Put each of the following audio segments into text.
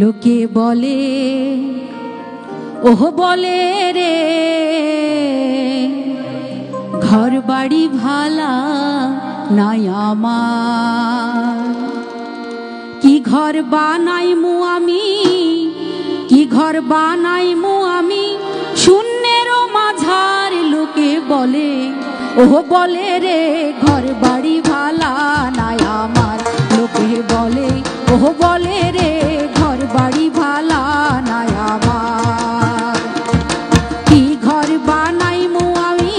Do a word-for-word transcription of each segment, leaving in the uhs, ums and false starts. লোকে বলে ও বলেরে ঘর বাড়ি ভালা না আমার। কি ঘর বানাইমু আমি, কি ঘর বানাইমু আমি শূন্যেরও মাঝার। লোকে বলে ও বলেরে ঘর বাড়ি ভালা না আমার। লোকে বলে ও বলেরে ঘর বাড়ি ভালা না আমার। কি ঘর বানাইমু আমি,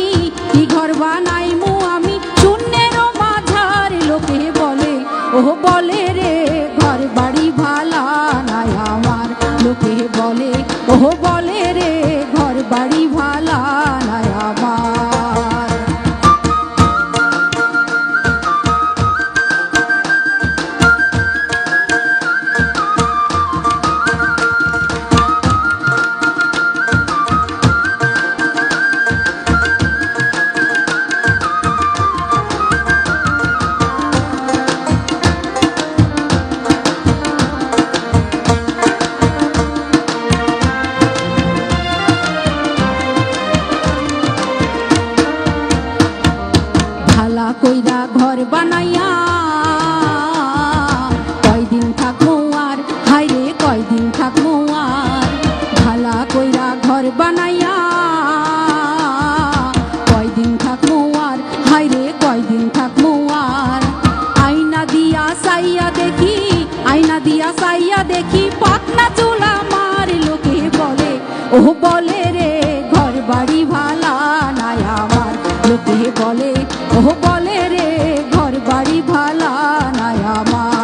কি ঘর বানাইমু আমি শূন্যেরও মাঝার। লোকে বলে ও বলেরে ঘর বাড়ি ভালা না আমার। লোকে বলে ও বলেরে ঘর বাড়ি ভালা না আমার। কইরা ঘর বানাইয়া কয়দিন থাকমু আর, হায় রে কয়দিন থাকমু আর। ভালা কইরা ঘর বানাইয়া কয়দিন থাকমু আর, হায় রে কয়দিন থাকমু আর। আয়না দিয়া সাইয়া দেখি, আয়না দিয়া সাইয়া দেখি পাতলা চুল আমার। লোকে বলে ও বলেরে ঘর বাড়ি ভালা না আমার। লোকে বলে ও বলেরে ঘর বাড়ি ভালা না আমার।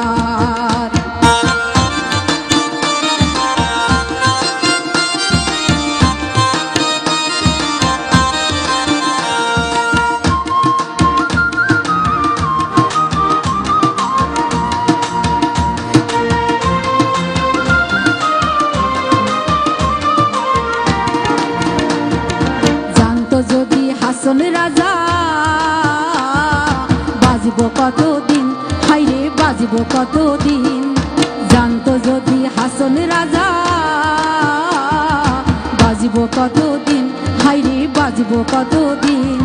জানতো যদি হাসন রাজা বাজিব কতদিন, হাইরে বাজিব কতদিন। জানতো যদি হাসন রাজা বাজিব কতদিন, হাইরে বাজিব কতদিন।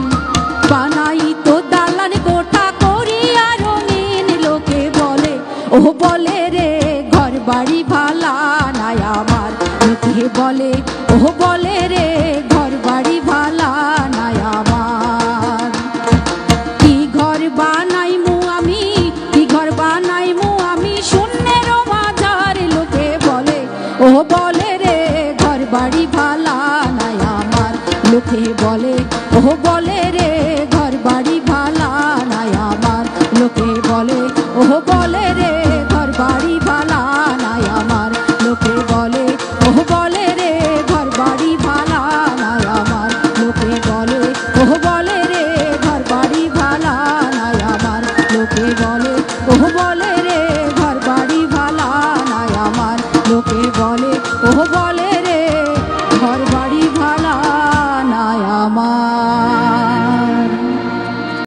বানাই তো দালান কোঠা করিয়া রঙিন। লোকে বলে ও বলেরে ঘর বাড়ি ভালা না আমার। লোকে বলে ও বলেরে ঘর বাড়ি ভালা না আমার। কি ঘর বান ও বলেরে ঘর বাড়ি ভালা না আমার। লোকে বলে ও বলেরে ঘর বাড়ি ভালা না আমার। লোকে বলে ও বলেরে।